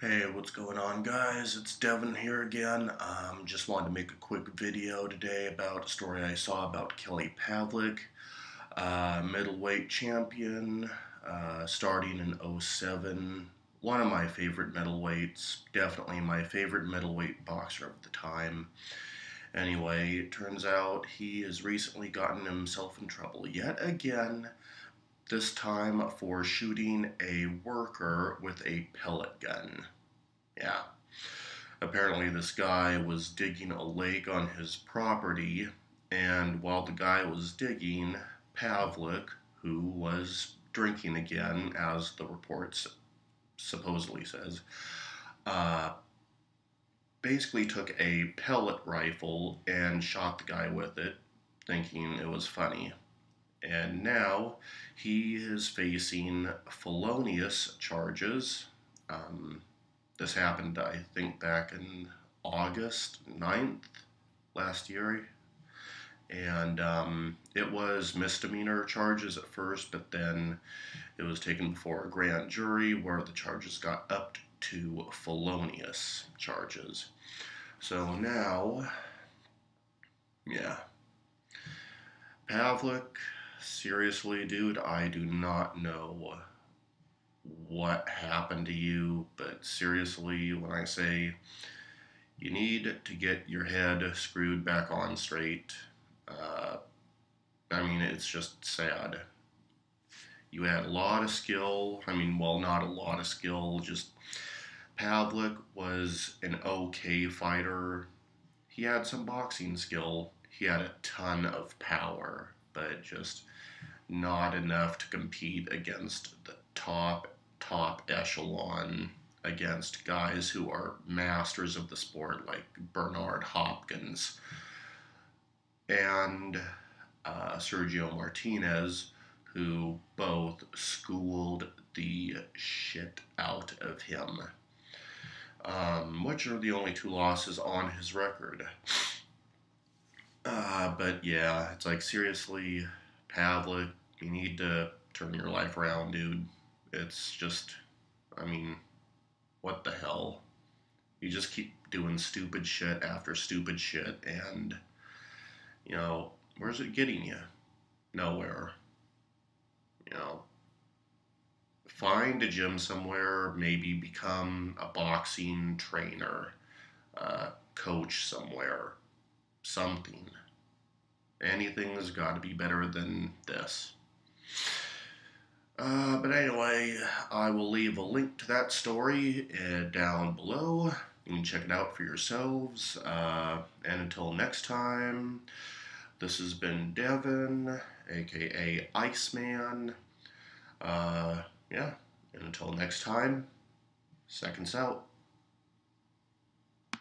Hey, what's going on, guys? It's Devin here again. Just wanted to make a quick video today about a story I saw about Kelly Pavlik, middleweight champion, starting in 2007. One of my favorite middleweights, definitely my favorite middleweight boxer of the time. Anyway, it turns out he has recently gotten himself in trouble yet again, this time for shooting a worker with a pellet gun. Yeah. Apparently this guy was digging a lake on his property, and while the guy was digging, Pavlik, who was drinking again, as the report supposedly says, basically took a pellet rifle and shot the guy with it, thinking it was funny. And now he is facing felonious charges. This happened, I think, back in August 9th last year. And it was misdemeanor charges at first, but then it was taken before a grand jury where the charges got upped to felonious charges. So now, yeah. Pavlik... seriously, dude, I do not know what happened to you, but seriously, when I say you need to get your head screwed back on straight, I mean, it's just sad. You had a lot of skill. I mean, well, not a lot of skill, just Pavlik was an okay fighter. He had some boxing skill. He had a ton of power, but just not enough to compete against the top echelon, against guys who are masters of the sport like Bernard Hopkins and Sergio Martinez, who both schooled the shit out of him, which are the only two losses on his record. But yeah, it's like, seriously, Pavlik, you need to turn your life around, dude. It's just, I mean, what the hell? You just keep doing stupid shit after stupid shit, and, you know, where's it getting you? Nowhere. You know, find a gym somewhere, maybe become a boxing trainer, coach somewhere. Something. Anything has got to be better than this. But anyway, I will leave a link to that story down below. You can check it out for yourselves. And until next time, this has been Devin, aka Iceman. Yeah, and until next time, seconds out.